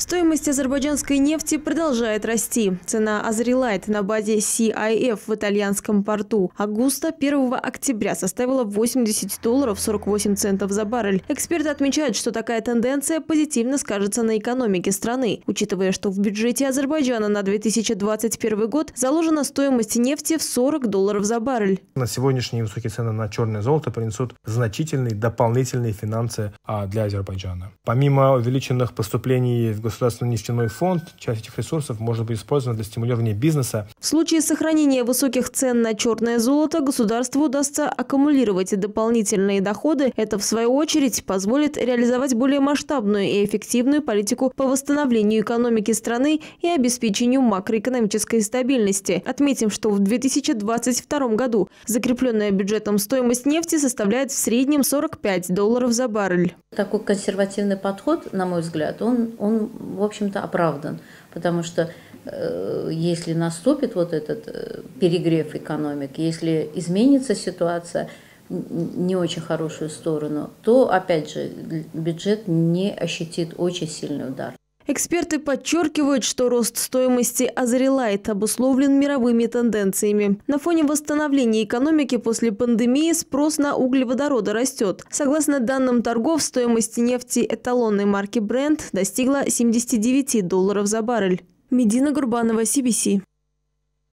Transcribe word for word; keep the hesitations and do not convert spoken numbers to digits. Стоимость азербайджанской нефти продолжает расти. Цена Азери Light на базе си ай эф в итальянском порту Августа первого октября составила восемьдесят долларов сорок восемь центов за баррель. Эксперты отмечают, что такая тенденция позитивно скажется на экономике страны, учитывая, что в бюджете Азербайджана на две тысячи двадцать первый год заложена стоимость нефти в сорок долларов за баррель. На сегодняшние высокие цены на черное золото принесут значительные дополнительные финансы для Азербайджана. Помимо увеличенных поступлений в Государственный нефтяной фонд, часть этих ресурсов может быть использована для стимулирования бизнеса. В случае сохранения высоких цен на черное золото государству удастся аккумулировать дополнительные доходы. Это, в свою очередь, позволит реализовать более масштабную и эффективную политику по восстановлению экономики страны и обеспечению макроэкономической стабильности. Отметим, что в две тысячи двадцать втором году закрепленная бюджетом стоимость нефти составляет в среднем сорок пять долларов за баррель. Такой консервативный подход, на мой взгляд, он, он в общем-то, оправдан, потому что э, если наступит вот этот э, перегрев экономики, если изменится ситуация не очень хорошую сторону, то, опять же, бюджет не ощутит очень сильный удар. Эксперты подчеркивают, что рост стоимости Азери Light обусловлен мировыми тенденциями. На фоне восстановления экономики после пандемии спрос на углеводороды растет. Согласно данным торгов, стоимость нефти эталонной марки Brent достигла семидесяти девяти долларов за баррель. Медина Гурбанова, си би си.